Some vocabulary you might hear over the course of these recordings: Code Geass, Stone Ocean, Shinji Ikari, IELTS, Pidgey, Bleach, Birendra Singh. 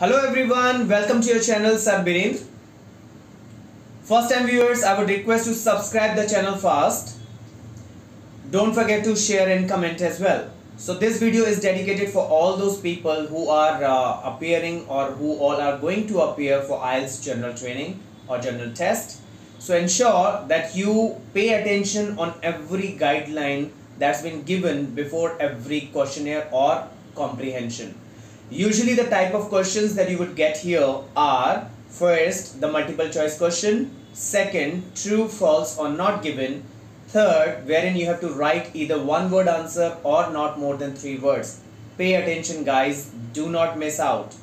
Hello everyone, welcome to your channel Sir Birendra. First time viewers, I would request you to subscribe the channel first. Don't forget to share and comment as well. So this video is dedicated for all those people who are appearing or who all are going to appear for IELTS general training or general test. So ensure that you pay attention on every guideline that's been given before every questionnaire or comprehension. Usually the type of questions that you would get here are first the multiple choice question, second true, false or not given, third wherein you have to write either one word answer or not more than 3 words. Pay attention guys, do not miss out.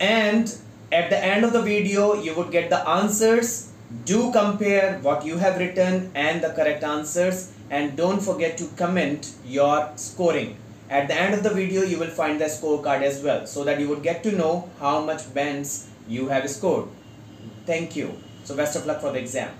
And at the end of the video you would get the answers. Do compare what you have written and the correct answers, and don't forget to comment your scoring. At the end of the video, you will find the scorecard as well, so that you would get to know how much bands you have scored. Thank you. So best of luck for the exam.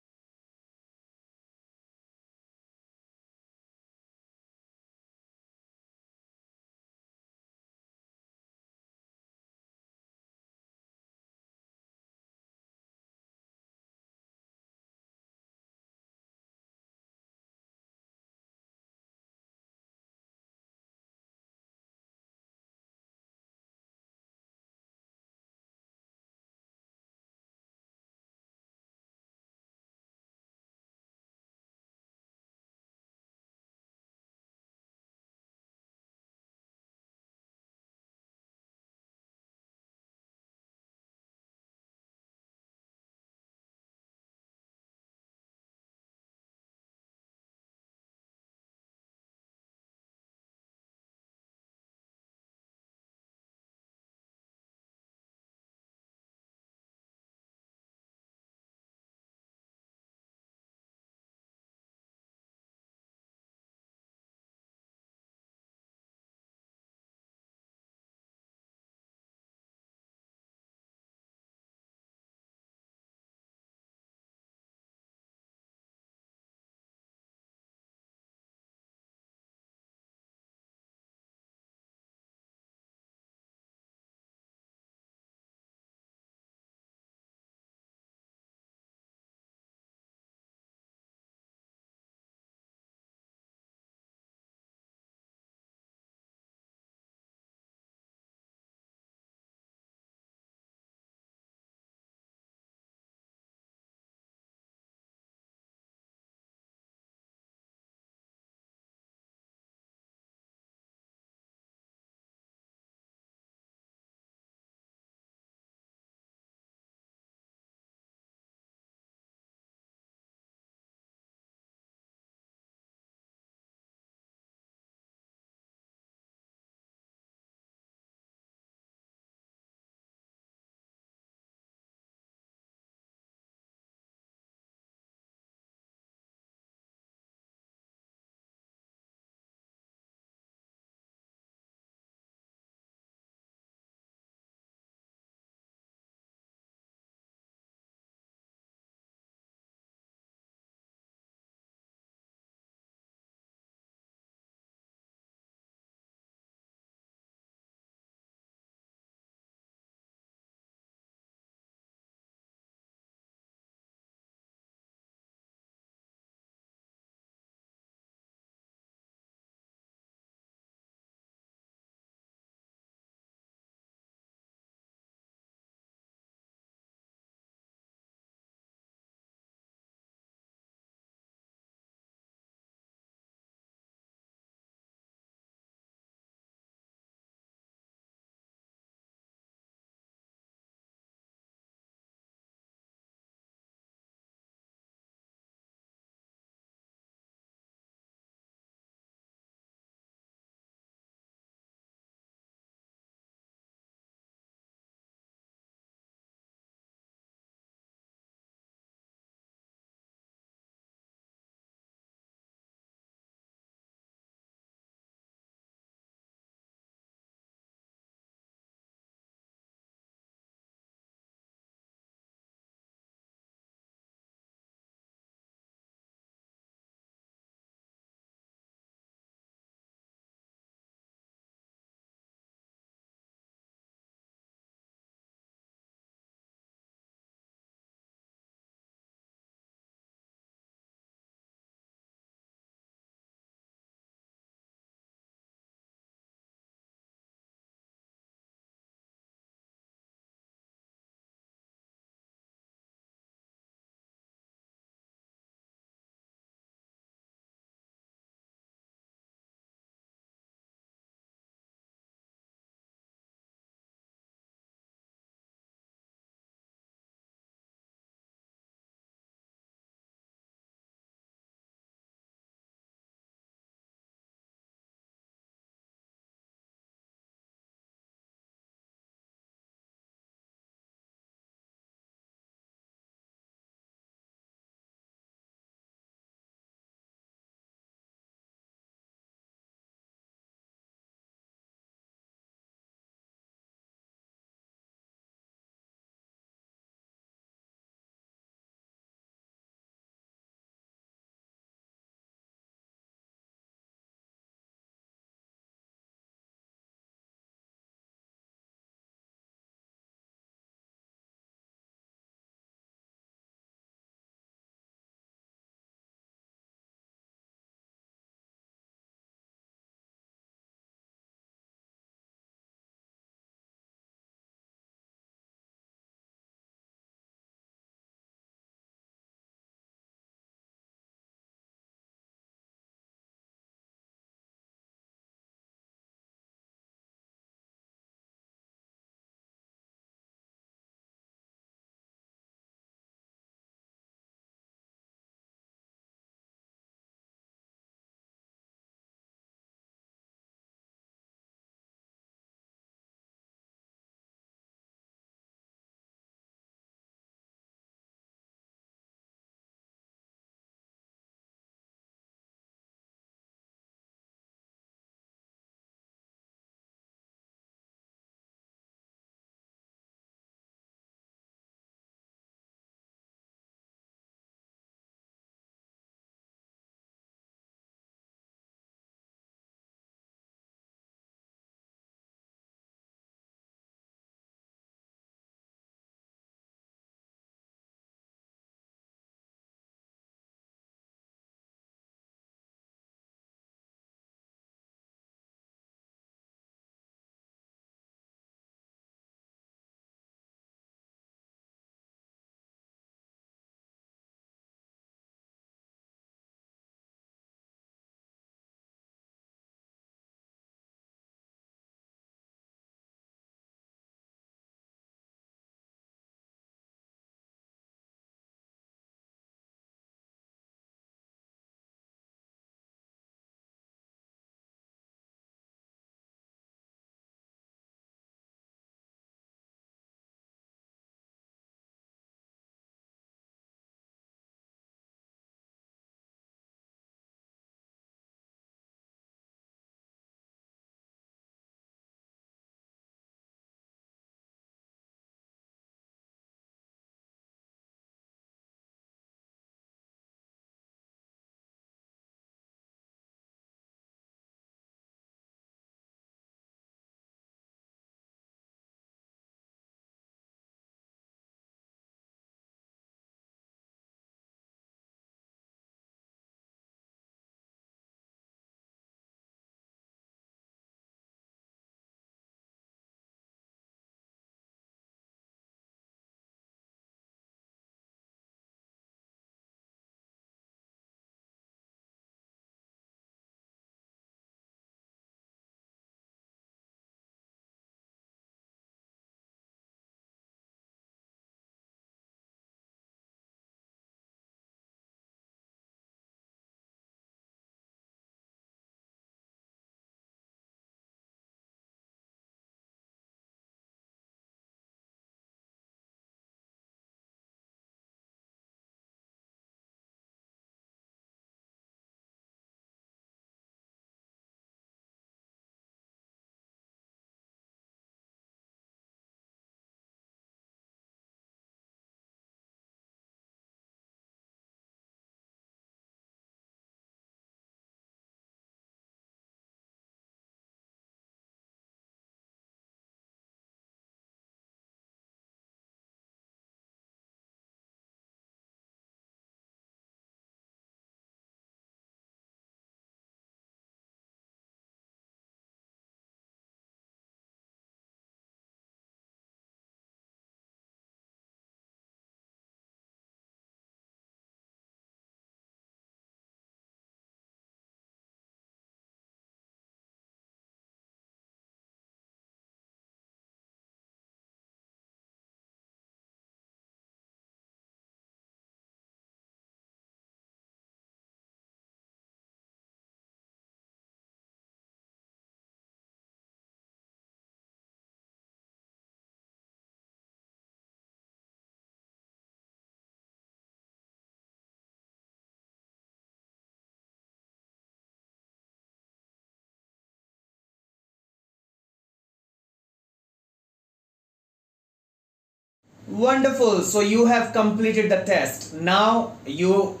Wonderful. So you have completed the test. Now you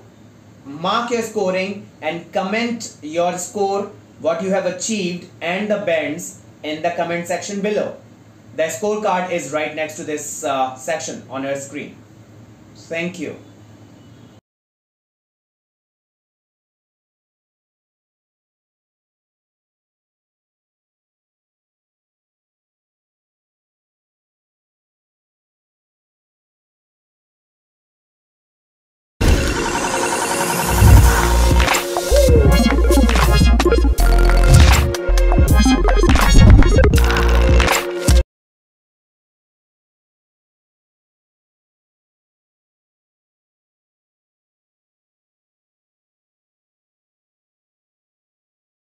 mark your scoring and comment your score, what you have achieved and the bands in the comment section below. The scorecard is right next to this section on your screen. Thank you.